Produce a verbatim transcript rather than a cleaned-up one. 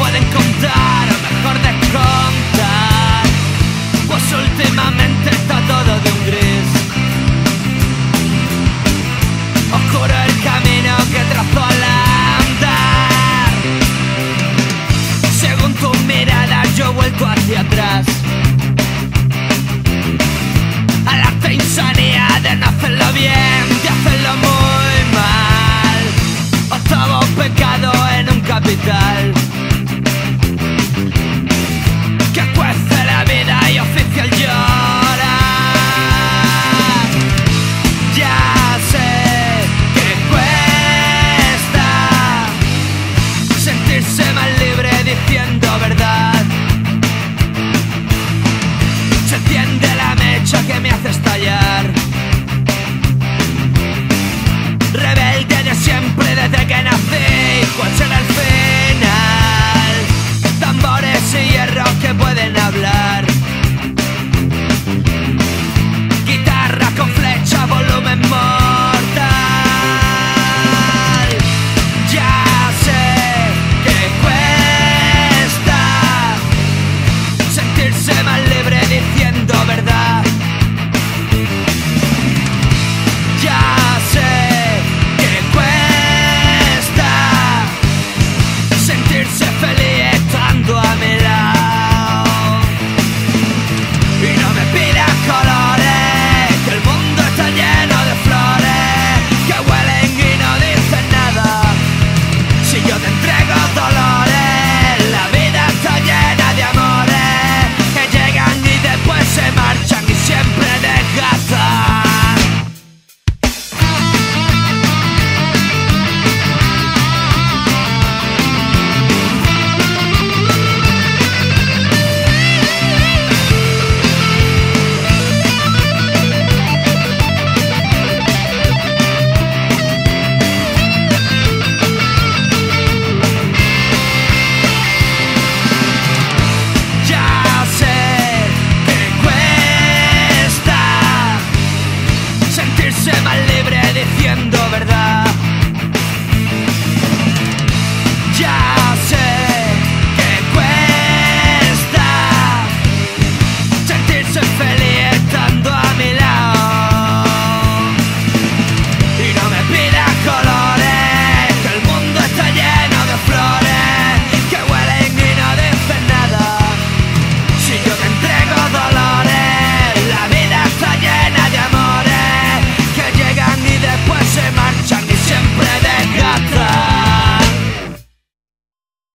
Mejor de contar, pues últimamente